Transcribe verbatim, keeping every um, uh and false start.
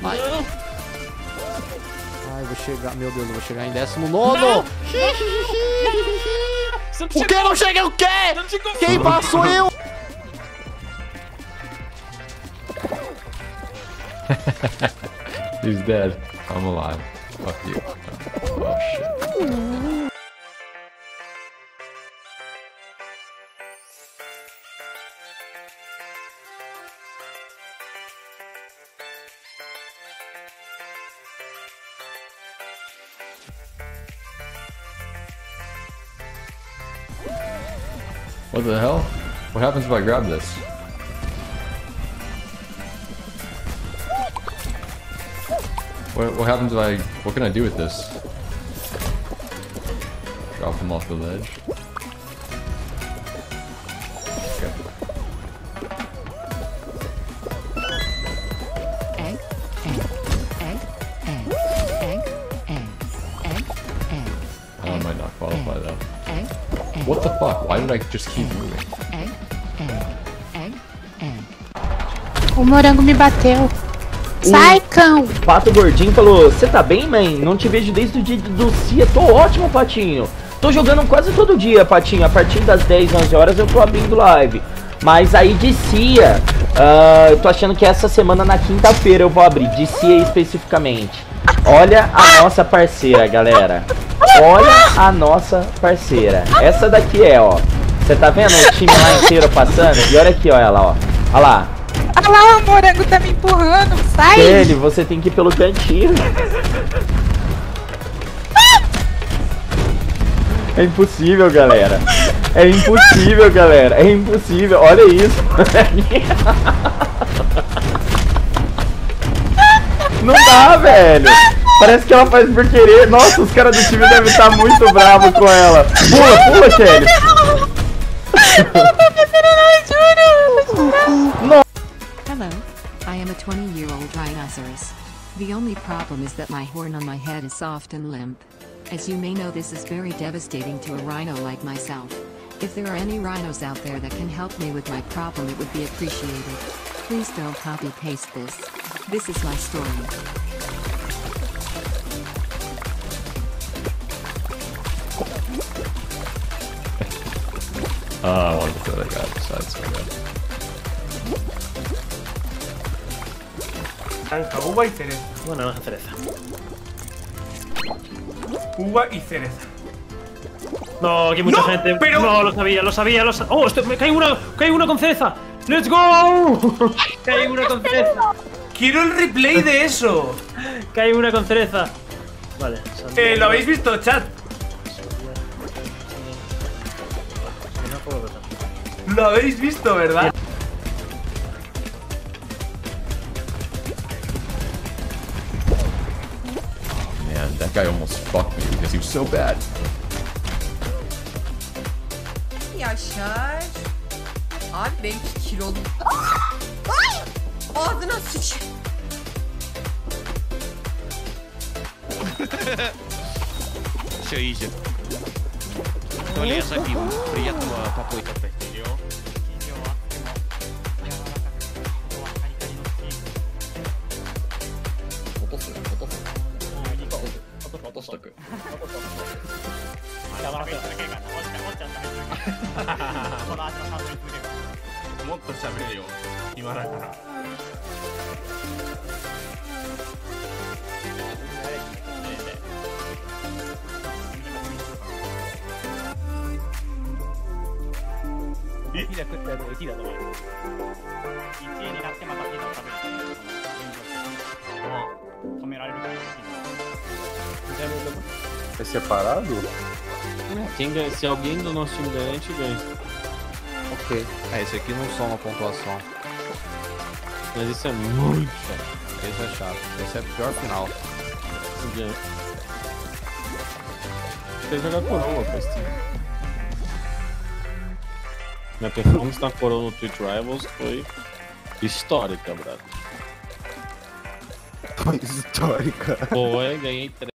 Vai. Ai, vou chegar. Meu Deus, eu vou chegar em décimo nono. Não. Não. O que? Não cheguei o quê? Quem passou eu? He's dead. I'm alive. Fuck you. Oh, shit. What the hell? What happens if I grab this? What, what happens if I... What can I do with this? Drop him off the ledge. Okay. Egg, egg, egg, egg, egg, egg, egg, oh, I might not qualify though. Egg, egg, what the fuck? Why did I just keep moving? Egg, egg, egg, egg. O morango me bateu. Sai, cão! O pato gordinho falou, você tá bem, mãe? Não te vejo desde o dia do C I A. Tô ótimo, patinho. Tô jogando quase todo dia, patinho. A partir das dez, onze horas eu tô abrindo live. Mas aí de C I A, uh, eu tô achando que essa semana, na quinta-feira, eu vou abrir. De C I A especificamente. Olha a nossa parceira, galera. Olha a nossa parceira. Essa daqui é, ó. Você tá vendo o time lá inteiro passando? E olha aqui, ó, ela, ó. Olha lá. Olha lá, o morango tá me empurrando, sai! Ele, você tem que ir pelo cantinho. É impossível, galera. É impossível, galera. É impossível. Olha isso. Não dá, velho. Parece que ela faz por querer. Nossa, os caras do time devem estar muito bravos com ela. Pula, pula, Kelly. Ela tá pensando, não, juro. Nossa. Hello, I am a twenty-year-old rhinoceros. The only problem is that my horn on my head is soft and limp. As you may know, this is very devastating to a rhino like myself. If there are any rhinos out there that can help me with my problem, it would be appreciated. Please don't copy-paste this. This is my story. Oh, I wanted to throw that guy outside so bad. Naranja, uva y cereza. Bueno, naranja, cereza. Uva y cereza. No, que mucha no, gente. Pero... No, lo sabía, lo sabía, lo sabía. Oh, esto, me cae uno, cae uno con cereza. Let's go. Cae uno con cereza. Quiero el replay de eso. Cae una con cereza. Vale. Eh, lo habéis visto, chat. Lo habéis visto, ¿verdad? That guy almost fucked me because he was so bad. Yaşar. Abi ben iki kilo oldum. Ay! Ağzına sıç. Все, изи. То ли я забил. Приятного попойка. É separado? É, quem ganha, se alguém do nosso time ganha, a gente ganha. Ok. É, esse aqui não soma pontuação. Mas isso é muito chato. Esse é chato. Esse é o pior final. Entendi. Tem que jogar coroa pra esse time. Minha performance na coroa no Twitch Rivals foi histórica, brother. Foi histórica. Pô, eu ganhei três.